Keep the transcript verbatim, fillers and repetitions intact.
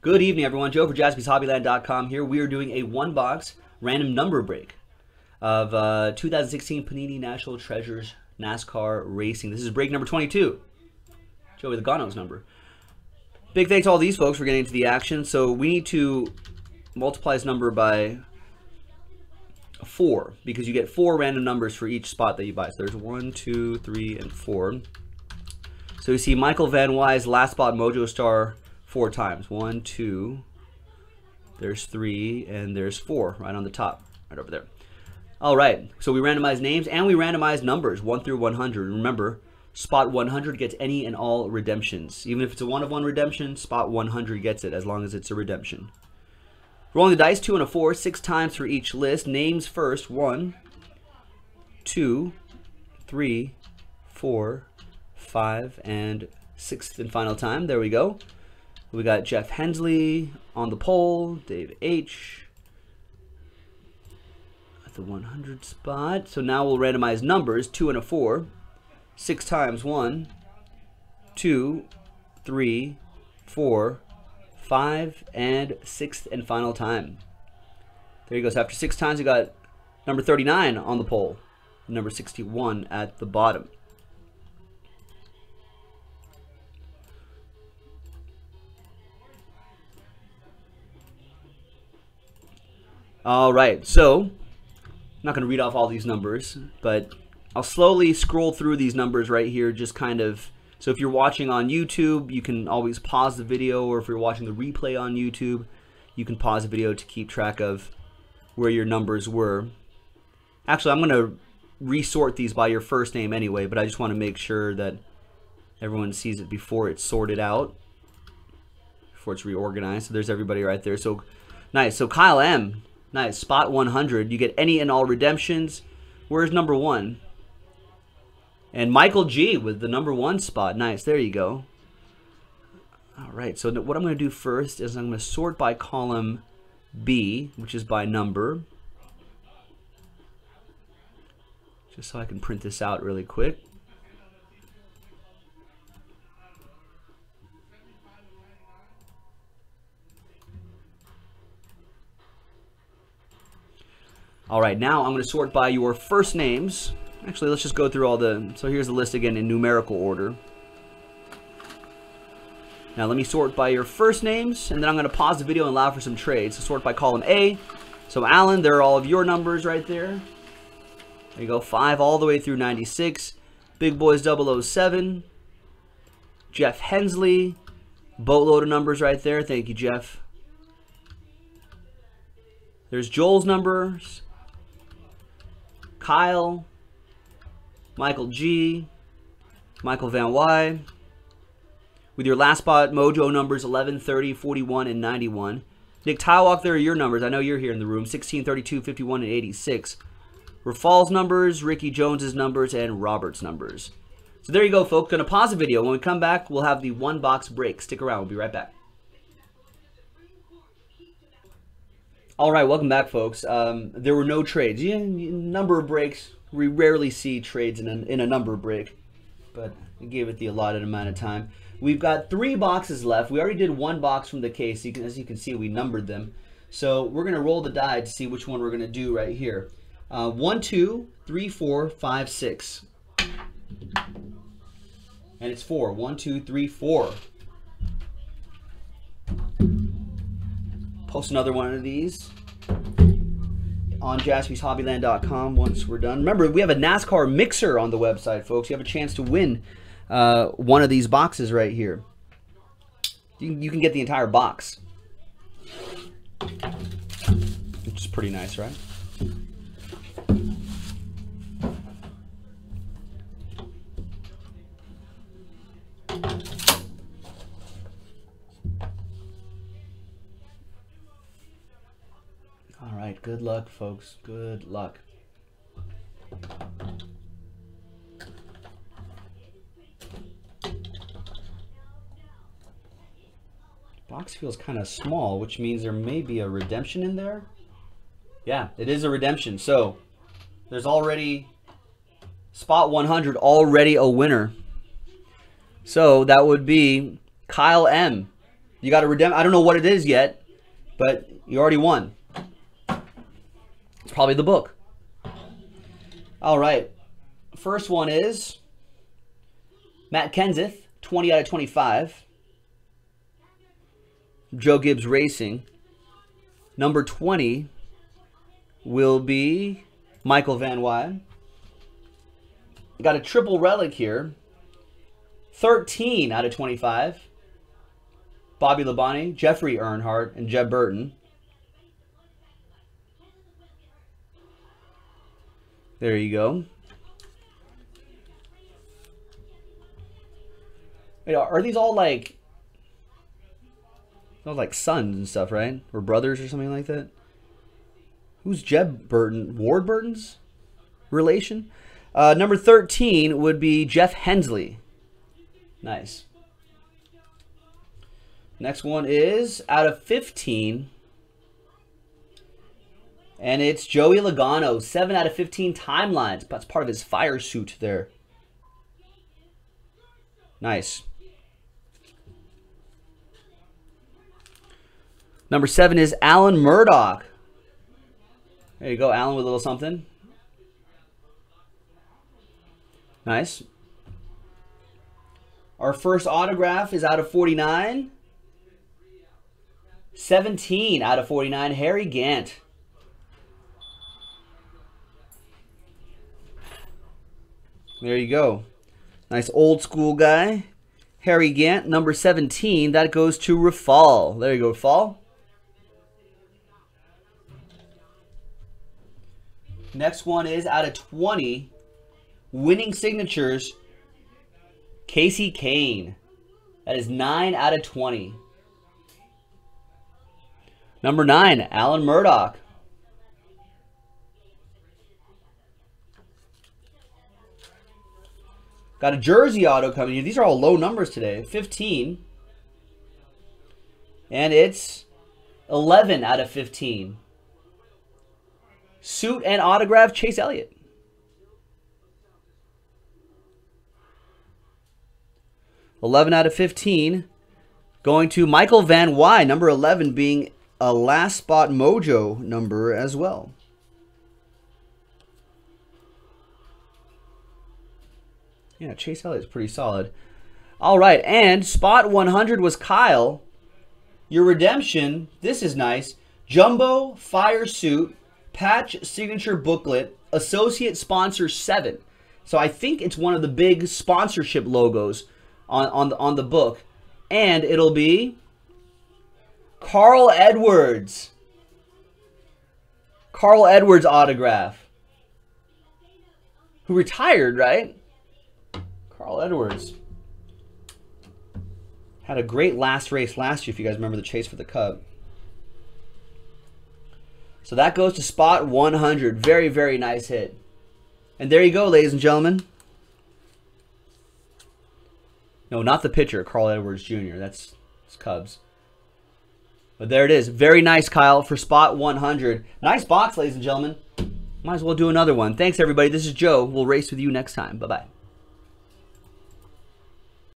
Good evening, everyone. Joe for Jaspys Hobbyland dot com here. We are doing a one-box random number break of uh, two thousand sixteen Panini National Treasures NASCAR Racing. This is break number twenty-two. Joey Logano's number. Big thanks to all these folks for getting into the action. So we need to multiply this number by four because you get four random numbers for each spot that you buy. So there's one, two, three, and four. So you see Michael Van Wy's last spot Mojo Star four times. One, two, there's three, and there's four right on the top, right over there. All right, so we randomize names and we randomize numbers, one through one hundred. Remember, spot one hundred gets any and all redemptions. Even if it's a one-of-one redemption, spot one hundred gets it as long as it's a redemption. Rolling the dice, two and a four, six times for each list. Names first, one, two, three, four, five, and sixth and final time. There we go. We got Jeff Hensley on the pole, Dave H at the one hundred spot. So now we'll randomize numbers, two and a four, six times, one, two, three, four, five, and sixth and final time. There you go. So after six times, we got number thirty-nine on the pole, number sixty-one at the bottom. All right, so I'm not going to read off all these numbers, but I'll slowly scroll through these numbers right here, just kind of, so if you're watching on YouTube, you can always pause the video, or if you're watching the replay on YouTube, you can pause the video to keep track of where your numbers were. Actually, I'm going to resort these by your first name anyway, but I just want to make sure that everyone sees it before it's sorted out, before it's reorganized. So there's everybody right there. So nice. So Kyle M., nice, spot one hundred. You get any and all redemptions. Where's number one? And Michael G with the number one spot. Nice, there you go. All right, so what I'm going to do first is I'm going to sort by column B, which is by number. Just so I can print this out really quick. All right, now I'm going to sort by your first names. Actually, let's just go through all the... So here's the list again in numerical order. Now let me sort by your first names, and then I'm going to pause the video and allow for some trades. So sort by column A. So Alan, there are all of your numbers right there. There you go, five all the way through ninety-six. Big Boys double oh seven. Jeff Hensley. Boatload of numbers right there. Thank you, Jeff. There's Joel's numbers. Kyle, Michael G, Michael Van Wy. With your last spot, Mojo numbers eleven, thirty, forty-one, and ninety-one. Nick Tywalk, there are your numbers. I know you're here in the room. sixteen, thirty-two, fifty-one, and eighty-six. Rafal's numbers, Ricky Jones's numbers, and Robert's numbers. So there you go, folks. Gonna pause the video. When we come back, we'll have the one box break. Stick around. We'll be right back. All right, welcome back, folks. Um, there were no trades. Yeah, number of breaks. We rarely see trades in a, in a number break, but we gave it the allotted amount of time. We've got three boxes left. We already did one box from the case. You can, as you can see, we numbered them. So we're going to roll the die to see which one we're going to do right here. Uh, one, two, three, four, five, six. And it's four. One, two, three, four. Post another one of these on Jaspys Hobbyland dot com once we're done. Remember, we have a NASCAR mixer on the website, folks. You have a chance to win uh, one of these boxes right here. You, you can get the entire box, which is pretty nice, right? All right, good luck, folks. Good luck. Box feels kind of small, which means there may be a redemption in there. Yeah, it is a redemption. So there's already spot one hundred, already a winner. So that would be Kyle M. You got a Redem. I don't know what it is yet, but you already won. It's probably the book. All right. First one is Matt Kenseth, twenty out of twenty-five. Joe Gibbs Racing. Number twenty will be Michael Van Wyde. Got a triple relic here. thirteen out of twenty-five. Bobby Labonte, Jeffrey Earnhardt, and Jeb Burton. There you go. Wait, are these all like... those like sons and stuff, right? Or brothers or something like that? Who's Jeb Burton? Ward Burton's relation? Uh, number thirteen would be Jeff Hensley. Nice. Next one is out of fifteen. And it's Joey Logano. seven out of fifteen timelines. That's part of his fire suit there. Nice. Number seven is Alan Murdoch. There you go, Alan with a little something. Nice. Our first autograph is out of forty-nine. seventeen out of forty-nine, Harry Gant. There you go. Nice old school guy. Harry Gant, number seventeen. That goes to Rafal. There you go, Rafal. Next one is out of twenty. Winning signatures, Casey Kane. That is nine out of twenty. Number nine, Alan Murdoch. Got a jersey auto coming here. These are all low numbers today. fifteen. And it's eleven out of fifteen. Suit and autograph, Chase Elliott. eleven out of fifteen. Going to Michael Van Wyde, number eleven being a last spot mojo number as well. Yeah, Chase Elliott's pretty solid. All right, and spot one hundred was Kyle. Your redemption, this is nice. Jumbo Fire Suit Patch Signature Booklet Associate Sponsor seven. So I think it's one of the big sponsorship logos on, on, the, on the book. And it'll be Carl Edwards. Carl Edwards autograph. Who retired, right? Carl Edwards had a great last race last year, if you guys remember the chase for the Cup. So that goes to spot one hundred. Very, very nice hit. And there you go, ladies and gentlemen. No, not the pitcher, Carl Edwards Junior That's, that's Cubs. But there it is. Very nice, Kyle, for spot one hundred. Nice box, ladies and gentlemen. Might as well do another one. Thanks, everybody. This is Joe. We'll race with you next time. Bye-bye.